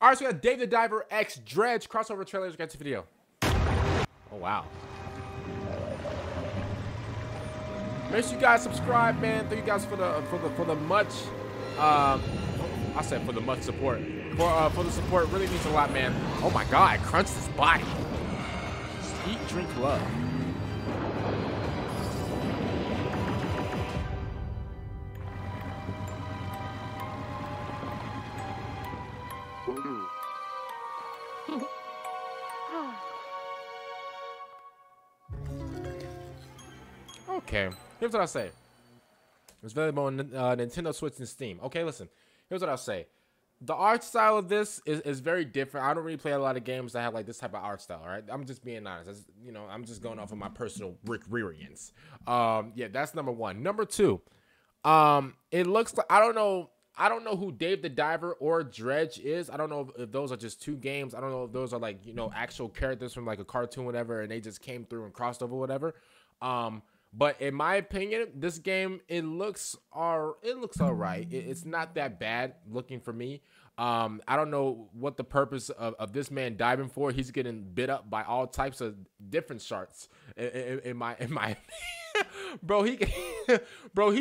All right, so we got Dave the Diver X Dredge crossover trailers. Got this video. Oh, wow. Make sure you guys subscribe, man. Thank you guys for the much, I said for the much support. For the support, it really means a lot, man. Oh my God, crunch this body. Just eat, drink, love. Okay, here's what I'll say. It's available on Nintendo Switch and Steam. Okay, listen, here's what I'll say. The art style of this is very different. I don't really play a lot of games that have like this type of art style, all right? I'm just being honest. That's, you know, I'm just going off of my personal Rick Rearians. Yeah, that's number one. Number two, it looks like, I don't know who Dave the Diver or Dredge is. I don't know if those are just two games. I don't know if those are like, you know, actual characters from like a cartoon, whatever, and they just came through and crossed over, whatever. But in my opinion, this game, it looks all right. It's not that bad looking for me. I don't know what the purpose of this man diving for. He's getting bit up by all types of different sharks. In my bro, he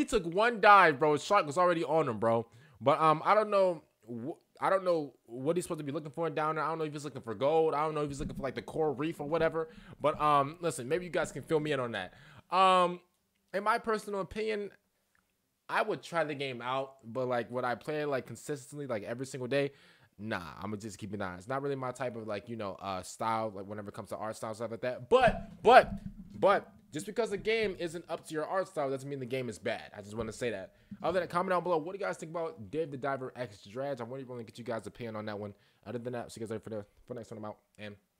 took one dive, bro. His shark was already on him, bro. But I don't know what he's supposed to be looking for down there. I don't know if he's looking for gold. I don't know if he's looking for like the coral reef or whatever. But listen, maybe you guys can fill me in on that. In my personal opinion, I would try the game out, but like would I play it like consistently like every single day? Nah, I'm gonna just keep it honest. It's not really my type of like, you know, style, like whenever it comes to art style stuff like that. But just because the game isn't up to your art style doesn't mean the game is bad. I just want to say that. Other than that, comment down below, what do you guys think about Dave the Diver X Dredge? I want to get you guys' opinion on that one. Other than that, see you guys later for the next one. I'm out, and